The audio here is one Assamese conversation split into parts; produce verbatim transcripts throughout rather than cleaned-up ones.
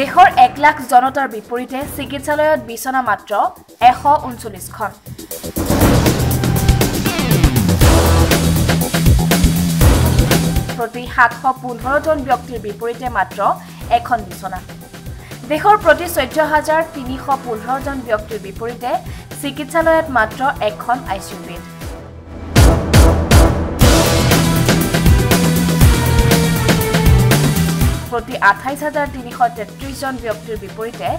দেশৰ এক লাখ জনতাৰ বিপৰীতে চিকিৎসালয়ত বিছনা মাত্ৰ এশ ঊনচল্লিশ খন। প্ৰতি সাতশ পোন্ধৰ জন ব্যক্তিৰ বিপৰীতে মাত্ৰ এখন বিছনা। দেশৰ প্ৰতি চৈধ্য হাজাৰ তিনিশ পোন্ধৰ জন ব্যক্তিৰ বিপৰীতে চিকিৎসালয়ত মাত্ৰ এখন আইচিইউ বেড। प्रति अट्ठाईस हजार तीन सौ तेत्रीस जन व्यक्तिर विपरीते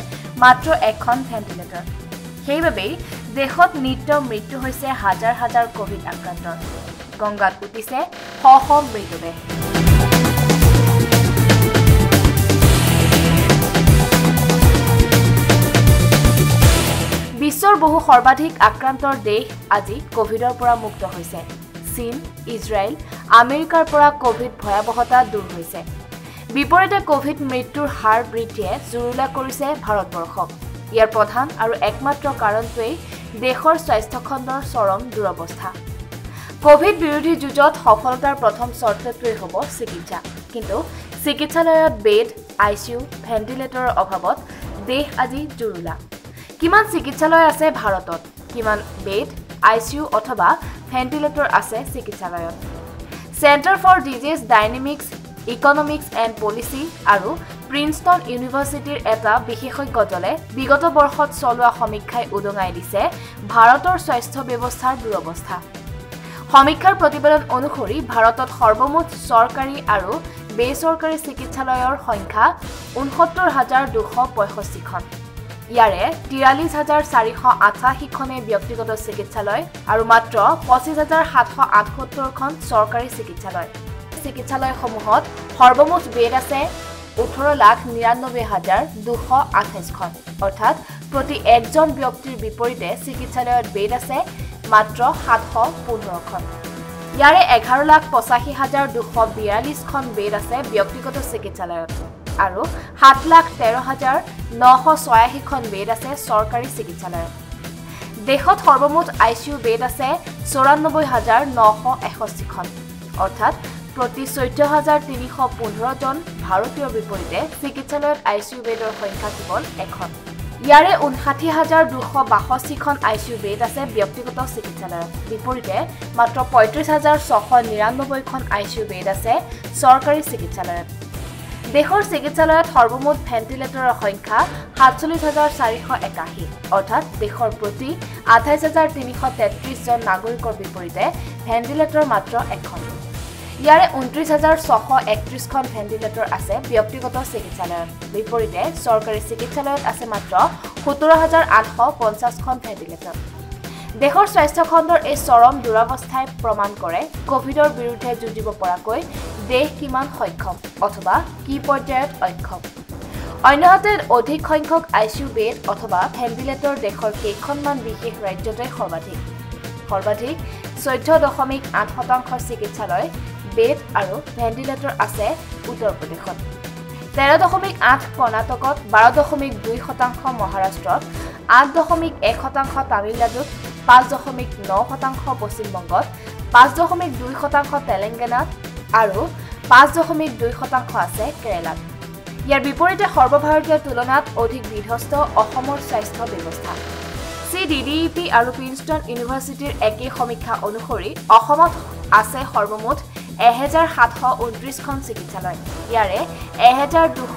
मात्र एखन भेंटिलेटर। সেইবাবে देशत नित्य मृत्यु হৈছে হাজাৰ হাজাৰ কোভিড আক্ৰান্ত। গংগাত উঠিছে শ শ মৃতদেহ। বিশ্বৰ বহু সৰ্বাধিক আক্ৰান্তৰ দেশ আজি কোভিডৰ পৰা মুক্ত হৈছে। চীন, ইজৰাইল, আমেৰিকাৰ পৰা কোভিড ভয়াবহতা দূৰ হৈছে। विपरीते कोविड मृत्युर हार बृद्धिये जुरुला करिছে भारतवर्षक। ইয়াৰ प्रधान और एकमात्र कारणटोৱেই देशर स्वास्थ्य खण्डर चरम दुरवस्था। कोविड विरोधी जुजत सफलतार प्रथम शर्तटोৱেই হ'ব चिकित्सा। किन्तु चिकित्सालयत बेड, आईसीयू, भेंटिलेटৰৰ अभावत देश আজি जुरुला। কিমান চিকিৎসালয় আছে ভাৰতত? কিমান বেড, আইसीयू अथवा भेंटिलेटर আছে চিকিৎসালয়ত? Centre for disease dynamics economics and policy और प्रिन्सटन यूनिवर्सिटीर एटा विशेषज्ञ दले विगत बर्षत चलोवा समीक्षाय उदंगाई दिसे भारतर स्वास्थ्य व्यवस्थार दुरवस्था। समीक्षार प्रतिवेदन अनुसरी भारतत सर्वमुठ सरकारी और बेसरकारी चिकित्सालयर संख्या ऊनसत्तर हजार दुश पयष्ठी खन। यारे तिरालिश हजार चारिश आठाशी खने व्यक्तिगत चिकित्सालय और मात्र पचिश हजार सातश आठसत्तर खन सरकारी चिकित्सालय। चिकित्सालय समूहत सर्वमुठ बेड आछे ওঠৰ लाख নিৰানব্বৈ হাজাৰ দুশ আঠাইছ খন। अर्थात प्रति एक जन व्यक्तिर विपरीते चिकित्सालय बेड आछे मात्र সাতশ পোন্ধৰ খন। ইয়াৰে এঘাৰ লাখ পঁচাশী হাজাৰ দুশ বিয়াল্লিছ খন बेड आछे व्यक्तिगत चिकित्सालय और সাত लाख তেৰ হাজাৰ নশ ছয়াশী খন बेड आछे सरकारी चिकित्सालय। देशत सर्वमुठ आईसीयू बेड आछे চৌৰান্নব্বৈ হাজাৰ নশ এষষ্ঠি খন। अर्थात प्रति चौध हजार तीन सौ पंद्रह जन भारतीय विपरीते चिकित्सालय आईसीयू बेडर संख्या केवल एखन। यारे ऊनषाठी हजार दुश बाषष्ठी आईसीयू बेड आछे व्यक्तिगत चिकित्सालय विपरीते मात्र पैंतीस हजार छश निरानब्बे आईसीयू बेड आछे सरकारी चिकित्सालय। देशर चिकित्सालय सर्वमुठ भेंटिलेटৰৰ संख्या সাতচল্লিছ हजार চাৰিশ একাশী। अर्थात देशर प्रति আঠাইছ हजार तीन सौ तेत्रीस जन नागरिकर विपरीते भेंटिलेटर मात्र एखन। ইয়াৰে ঊনত্ৰিছ হাজাৰ ছশ একত্ৰিছ খন ভেণ্টিলেটৰ আছে ব্যক্তিগত চিকিৎসালয়ত বিপৰীতে চৰকাৰী চিকিৎসালয়ত আছে মাত্ৰ সোতৰ হাজাৰ আঠশ পঞ্চাছ খন ভেণ্টিলেটৰ। দেশৰ স্বাস্থ্য খণ্ডৰ এই চৰম দুৰৱস্থাই প্ৰমাণ কৰে কোভিডৰ বিৰুদ্ধে যুঁজিব পৰাকৈ দেশ কিমান সক্ষম অথবা কি পৰ্যায়ত অক্ষম। অন্যহাতে অধিক সংখ্যক আইচিইউ বেড অথবা ভেণ্টিলেটৰ দেশৰ কেইখনমান বিশেষ ৰাজ্যতে সৰ্বাধিক সৰ্বাধিক চৈধ্য দশমিক আঠ শতাংশ চিকিৎসালয় बेड और भेंटिलेटर आछे उत्तर प्रदेश तेरह दशमिक आठ कर्णाटक बारह दशमिक दुई शतांश महाराष्ट्र आठ दशमिक एक शतांश तमिलनाडु पाँच दशमिक नौ शतांश पश्चिम बंगत पाँच दशमिक दुई शतांश तेलेंगाना और पाँच दशमिक दुई शतांश आछे केरला। यार विपरीते सर्वभारतीय तुलनात अधिक विध्वस्त असমৰ स्वास्थ्य व्यवस्था। सी डि डि इ पी और प्रिन्सटन यूनिवर्सिटीर एके समीक्षा अनुसरी असमत आछे सर्वमुठ এহেজাৰ সাতশ ঊনত্ৰিছ খন চিকিৎসালয়। ইয়াৰে এহেজাৰ দুশ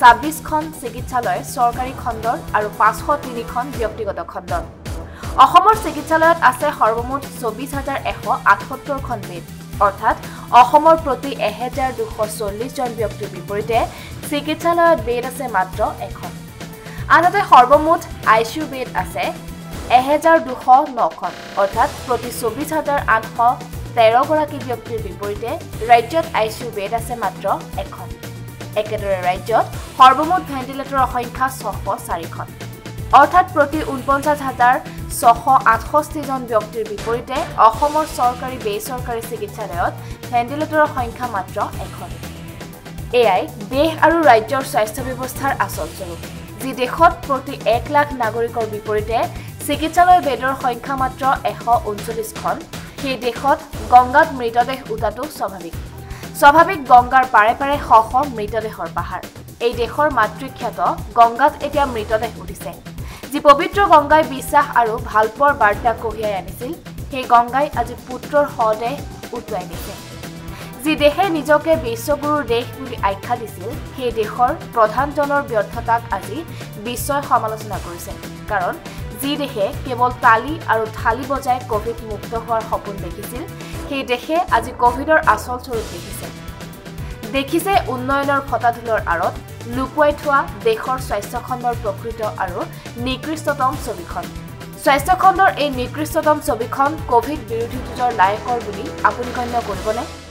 ছাব্বিছ খন চিকিৎসালয় চৰকাৰী খণ্ডৰ আৰু পাঁচশ তিনি খন ব্যক্তিগত খণ্ডৰ। অসমৰ চিকিৎসালয়ত আছে সৰ্বমুঠ চৌবিছ হাজাৰ এশ আঠসত্তৰ খন বেড। অৰ্থাৎ অসমৰ প্ৰতি এহেজাৰ দুশ চল্লিছ জন ব্যক্তিৰ বিপৰীতে চিকিৎসালয়ত বেড আছে মাত্ৰ এখন। আনহাতে সৰ্বমুঠ আইচিইউ বেড আছে এহেজাৰ দুশ ন খন। অৰ্থাৎ প্ৰতি চৌবিছ হাজাৰ আঠশ তেৰ গৰাকী ব্যক্তিৰ বিপৰীতে ৰাজ্যত আইচিইউ বেড আছে মাত্ৰ এখন। একেদৰে ৰাজ্যত সৰ্বমুঠ ভেণ্টিলেটৰৰ সংখ্যা ছশ চাৰি খন। অৰ্থাৎ প্ৰতি ঊনপঞ্চাছ হাজাৰ ছশ আঠষষ্ঠি জন ব্যক্তিৰ বিপৰীতে অসমৰ চৰকাৰী বেচৰকাৰী চিকিৎসালয়ত ভেণ্টিলেটৰৰ সংখ্যা মাত্ৰ এখন। এয়াই দেশ আৰু ৰাজ্যৰ স্বাস্থ্য ব্যৱস্থাৰ আচল স্বৰূপ, যি দেশত প্ৰতি এক লাখ নাগৰিকৰ বিপৰীতে চিকিৎসালয় বেডৰ সংখ্যা মাত্ৰ এশ ঊনচল্লিছ খন। সেই দেশত গংগাত মৃতদেহ উঠাটো স্বাভাৱিক। স্বাভাৱিক গংগাৰ পাৰে পাৰে শ শ মৃতদেহৰ পাহাৰ। এই দেশৰ মাতৃখ্যাত গংগাত এতিয়া মৃতদেহ উঠিছে। যি পবিত্ৰ গংগাই বিশ্বাস আৰু ভালপৰ বাৰ্তা কঢ়িয়াই আনিছিল, সেই গংগাই আজি পুত্ৰৰ শৱদেহ উটুৱাই নিছে। যি দেশে নিজকে বিশ্বগুৰুৰ দেশ বুলি আখ্যা দিছিল, সেই দেশৰ প্ৰধানজনৰ ব্যৰ্থতাক আজি বিশ্বই সমালোচনা কৰিছে। কাৰণ যি দেশে কেৱল তালি আৰু থালি বজাই কোভিড মুক্ত হোৱাৰ সপোন দেখিছিল, সেই দেশে আজি কোভিডৰ আচল স্বৰূপ দেখিছে। দেখিছে উন্নয়নৰ ফটাধুলৰ আঁৰত লুকুৱাই থোৱা দেশৰ স্বাস্থ্যখণ্ডৰ প্ৰকৃত আৰু নিকৃষ্টতম ছবিখন। স্বাস্থ্যখণ্ডৰ এই নিকৃষ্টতম ছবিখন কোভিড বিৰোধী যুঁজৰ লায়কৰ বুলি আপুনি গণ্য কৰিবনে?